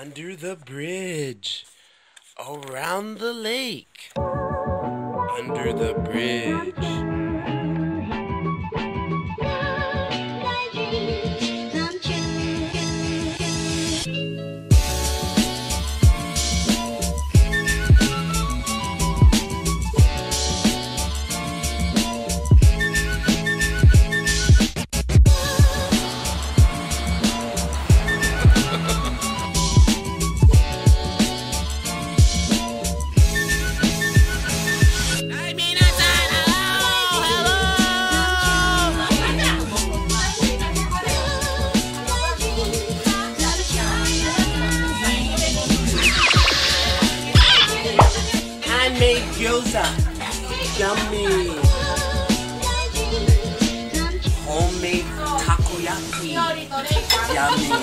Under the bridge, around the lake. Under the bridge. Made gyoza, yummy. Homemade takoyaki, yummy.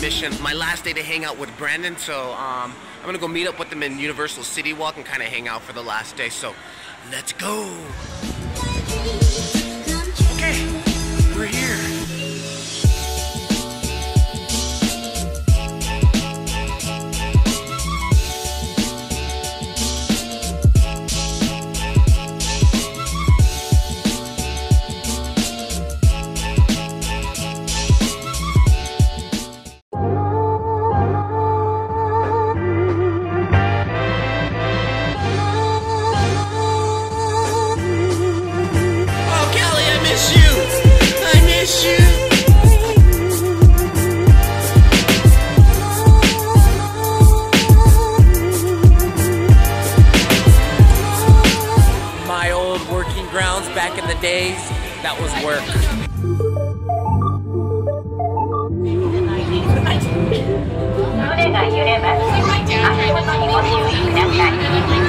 Mission. My last day to hang out with Brandon, so I'm gonna go meet up with them in Universal City Walk and kind of hang out for the last day. So let's go. Okay, we're here. Back in the days, that was work.